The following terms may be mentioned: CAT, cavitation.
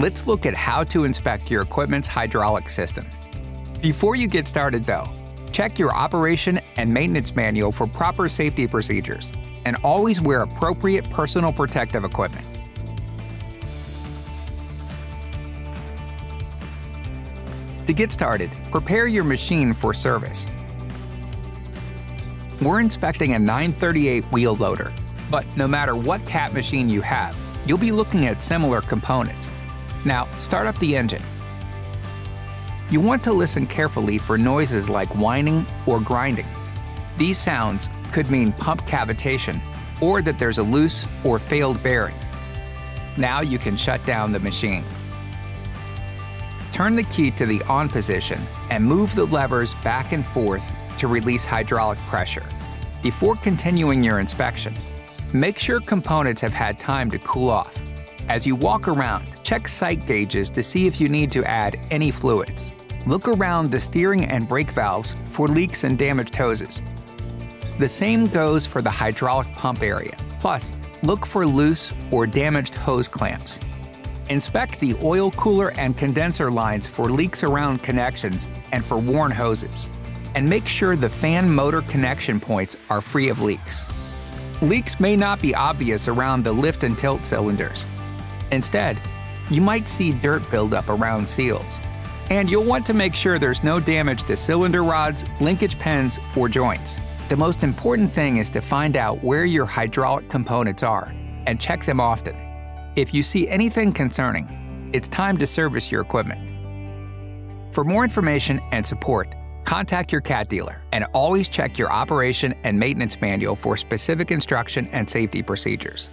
let's look at how to inspect your equipment's hydraulic system. Before you get started though, check your operation and maintenance manual for proper safety procedures, and always wear appropriate personal protective equipment. To get started, prepare your machine for service. We're inspecting a 938 wheel loader, but no matter what CAT machine you have, you'll be looking at similar components. Now, start up the engine. You want to listen carefully for noises like whining or grinding. These sounds could mean pump cavitation or that there's a loose or failed bearing. Now you can shut down the machine. Turn the key to the on position and move the levers back and forth to release hydraulic pressure. Before continuing your inspection, make sure components have had time to cool off. As you walk around, check sight gauges to see if you need to add any fluids. Look around the steering and brake valves for leaks and damaged hoses. The same goes for the hydraulic pump area. Plus, look for loose or damaged hose clamps. Inspect the oil cooler and condenser lines for leaks around connections and for worn hoses. And make sure the fan motor connection points are free of leaks. Leaks may not be obvious around the lift and tilt cylinders. Instead, you might see dirt buildup around seals. And you'll want to make sure there's no damage to cylinder rods, linkage pins, or joints. The most important thing is to find out where your hydraulic components are and check them often. If you see anything concerning, it's time to service your equipment. For more information and support, contact your CAT dealer and always check your operation and maintenance manual for specific instruction and safety procedures.